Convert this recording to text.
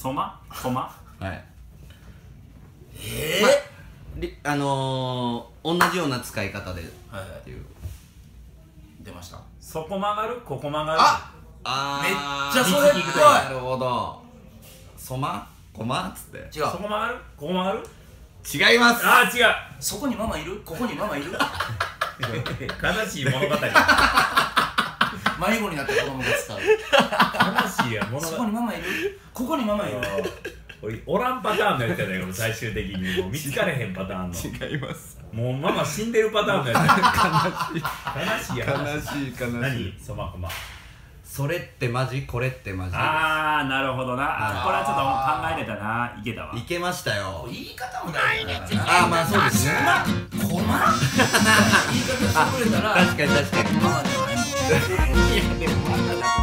ソマソマはい同じような使い方でっていう出ました。そこ曲がるここ曲がるあめっちゃそれっぽい。なるほど。そまこまっつって違う。そこ曲がるここ曲がる違います。あ違う。そこにママいるここにママいる悲しい物語。迷子になった子供が使う悲しいや物語。そこにママいるここにママいるおらんパターンのやつやないか。最終的にもう見つかれへんパターンの違います。もうママ死んでるパターンのやつ。悲しい悲しい悲しい。何そまこまそれってマジこれってマジ。ああなるほどな。これはちょっと考えてたな。いけたわ。いけましたよ。言い方もないね。ああまあそうですね。こま言い方してくれたら確かに確かに。いやでも